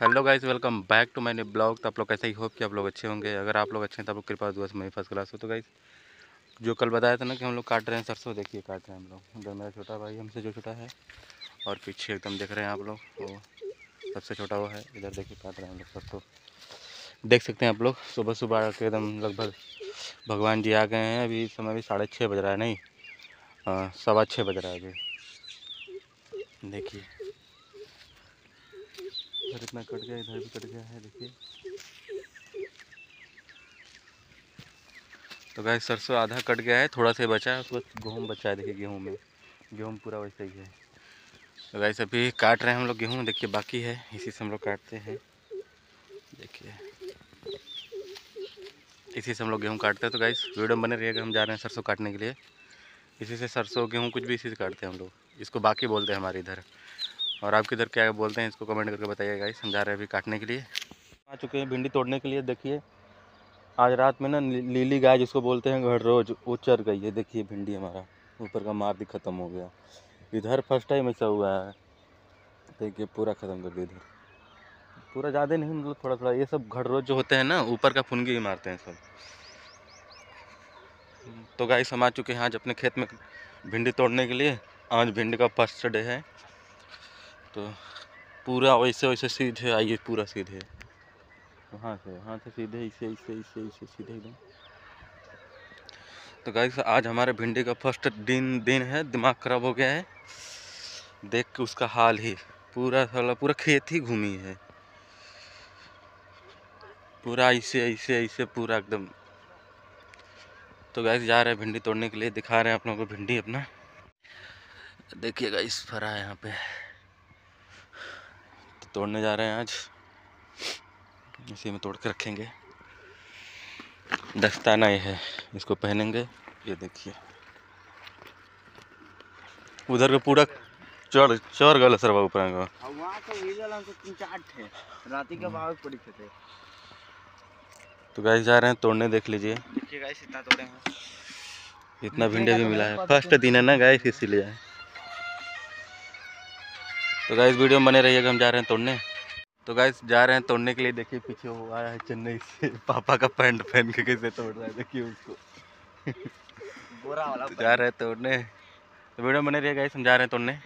Hello guys, welcome back to my new blog. तो आप लोग कैसे, ही होप कि आप लोग अच्छे होंगे। अगर आप लोग अच्छे हैं तो आप लोग कृपा दुआ से मैं फर्स्ट क्लास हो। तो गाइस, जो कल बताया था ना कि हम लोग काट रहे हैं सरसों, देखिए काट रहे हैं हम लोग। उधर मेरा छोटा भाई हमसे जो छोटा है, और पीछे एकदम देख रहे हैं आप लोग, वो सबसे छोटा वो है। इधर देखिए काट रहे हैं हम लोग सरसों, देख सकते हैं आप लोग। सुबह सुबह आके एकदम लगभग भगवान जी आ गए हैं। अभी समय भी 6:30 बज रहा है, नहीं 6:15 बज रहा है अभी। देखिए इधर इतना कट गया, इधर भी कट गया है, देखिए। तो गाइस, सरसों आधा कट गया है, थोड़ा सा बचा है, उसके बाद गेहूँ बचा है। देखिए गेहूँ में, गेहूँ पूरा वैसे ही है। तो गाइस, अभी काट रहे हैं हम लोग गेहूँ, देखिए बाकी है, इसी से हम लोग काटते हैं। देखिए इसी से हम लोग गेहूँ काटते हैं। तो गाइस, वीडियो में बने रहिएगा, हम जा रहे हैं सरसों काटने के लिए। इसी से सरसों गेहूँ कुछ भी इसी से काटते हैं हम लोग। इसको बाकी बोलते हैं हमारे इधर, और आपके इधर क्या बोलते हैं इसको कमेंट करके बताइए गाइस। हम जा रहे हैं अभी काटने के लिए। आ चुके हैं भिंडी तोड़ने के लिए। देखिए आज रात में ना लीली गाय जिसको बोलते हैं घर रोज, वो चर गई है। देखिए भिंडी हमारा ऊपर का मार भी ख़त्म हो गया। इधर फर्स्ट टाइम ऐसा हुआ है, देखिए पूरा ख़त्म कर दिया। इधर पूरा ज़्यादा नहीं, मतलब थोड़ा थोड़ा। ये सब घर रोज जो होते हैं ना, ऊपर का फुनगी ही मारते हैं सब। तो गाइस, हम आ चुके हैं आज अपने खेत में भिंडी तोड़ने के लिए। आज भिंडी का फर्स्ट डे है, तो पूरा वैसे वैसे सीधे आइए, पूरा सीधे वहाँ से सीधे इसे सीधे एकदम। तो गाइस, आज हमारे भिंडी का फर्स्ट दिन है। दिमाग खराब हो गया है देख के उसका हाल ही। पूरा खेत ही घूमी है, पूरा ऐसे पूरा एकदम। तो गाइस, जा रहे हैं भिंडी तोड़ने के लिए, दिखा रहे हैं आप लोगों को भिंडी अपना। देखिए गाइस, फरा है यहाँ पे, तो तोड़ने जा रहे हैं आज। इसी में तोड़ के रखेंगे। दस्ताना ये है, इसको पहनेंगे। ये देखिए उधर का पूरा चढ़ गल सर ऊपर का। तो गाइस, जा रहे हैं तोड़ने, देख लीजिए। देखिए गाइस, इतना तोड़े हैं, इतना भिंडी भी मिला है। फर्स्ट दिन है ना गाइस, इसीलिए। तो गाइस, वीडियो में बने रहिएगा, हम जा रहे हैं तोड़ने। तो गाइस, जा रहे हैं तोड़ने के लिए। देखिए पीछे वो आया है चेन्नई से, पापा का पैंट पहन के कैसे तोड़ रहा है, देखिए उसको। बोरा वाला जा रहे हैं तोड़ने। तो वीडियो में बने रहिएगा गाइस, हम जा रहे हैं तोड़ने।